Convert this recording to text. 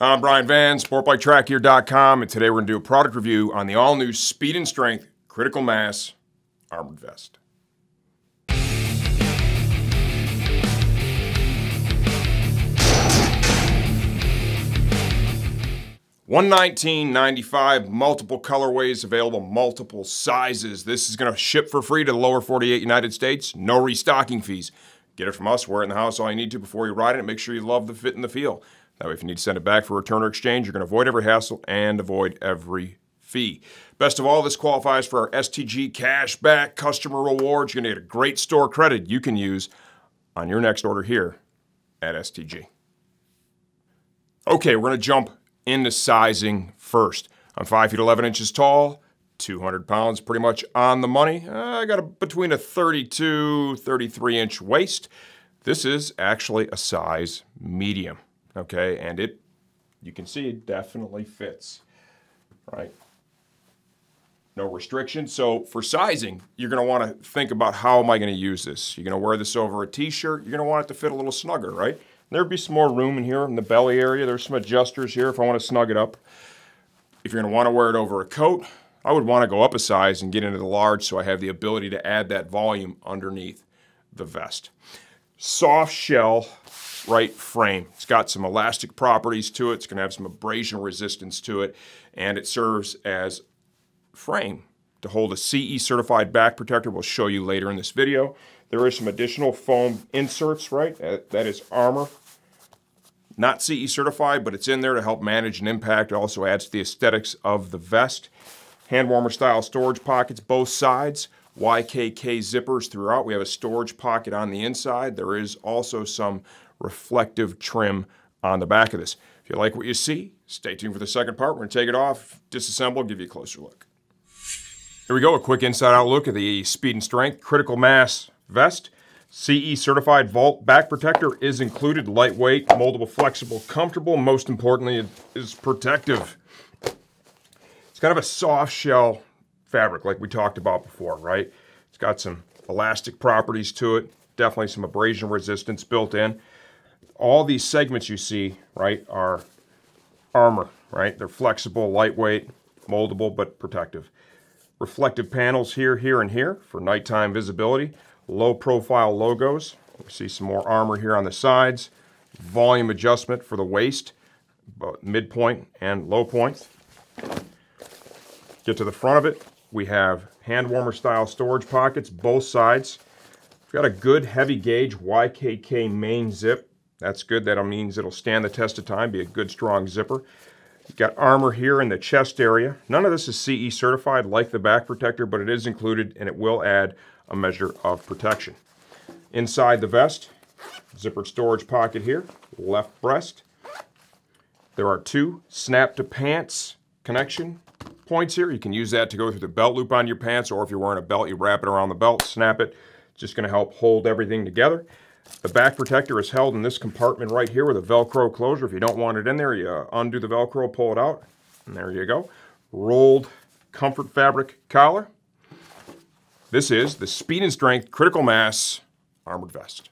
I'm Brian Van, SportbikeTrackGear.com, and today we're going to do a product review on the all-new Speed and Strength Critical Mass Armored Vest. $119.95, multiple colorways available, multiple sizes. This is going to ship for free to the lower 48 United States. No restocking fees. Get it from us, wear it in the house all you need to before you ride it, and make sure you love the fit and the feel. That way, if you need to send it back for return or exchange, you're going to avoid every hassle and avoid every fee. Best of all, this qualifies for our STG cash back customer rewards. You're going to get a great store credit you can use on your next order here at STG. Okay, we're going to jump into sizing first. I'm 5 feet 11 inches tall, 200 pounds, pretty much on the money. I got between a 32, 33 inch waist. This is actually a size medium. Okay, and you can see it definitely fits, right? No restrictions. So for sizing, you're gonna wanna think about how am I gonna use this? You're gonna wear this over a t-shirt, you're gonna want it to fit a little snugger, right? There'd be some more room in here in the belly area. There's some adjusters here if I wanna snug it up. If you're gonna wanna wear it over a coat, I would wanna go up a size and get into the large so I have the ability to add that volume underneath the vest. Soft shell, right frame. It's got some elastic properties to it. It's going to have some abrasion resistance to it, and it serves as frame to hold a CE certified back protector. We'll show you later in this video. There is some additional foam inserts, right? That is armor. Not CE certified, but it's in there to help manage an impact. It also adds to the aesthetics of the vest. Hand warmer style storage pockets, both sides. YKK zippers throughout. We have a storage pocket on the inside. There is also some reflective trim on the back of this. If you like what you see, stay tuned for the second part. We're going to take it off, disassemble, give you a closer look. Here we go, a quick inside out look at the Speed and Strength Critical Mass Vest. CE certified vault back protector is included. Lightweight, moldable, flexible, comfortable. Most importantly, it is protective. It's kind of a soft shell fabric like we talked about before, right? It's got some elastic properties to it, definitely some abrasion resistance built in. All these segments you see, right, are armor, right? They're flexible, lightweight, moldable, but protective. Reflective panels here, here, and here for nighttime visibility. Low profile logos. We see some more armor here on the sides. Volume adjustment for the waist, both midpoint and low point. Get to the front of it. We have hand warmer style storage pockets, both sides. We've got a good heavy gauge YKK main zip. That's good, that means it'll stand the test of time, be a good strong zipper. You've got armor here in the chest area. None of this is CE certified like the back protector, but it is included and it will add a measure of protection. Inside the vest, zippered storage pocket here, left breast. There are two snap to pants connection points here. You can use that to go through the belt loop on your pants, or if you're wearing a belt, you wrap it around the belt, snap it. It's just going to help hold everything together. The back protector is held in this compartment right here with a Velcro closure. If you don't want it in there, you undo the Velcro, pull it out, and there you go. Rolled comfort fabric collar. This is the Speed and Strength Critical Mass Armored Vest.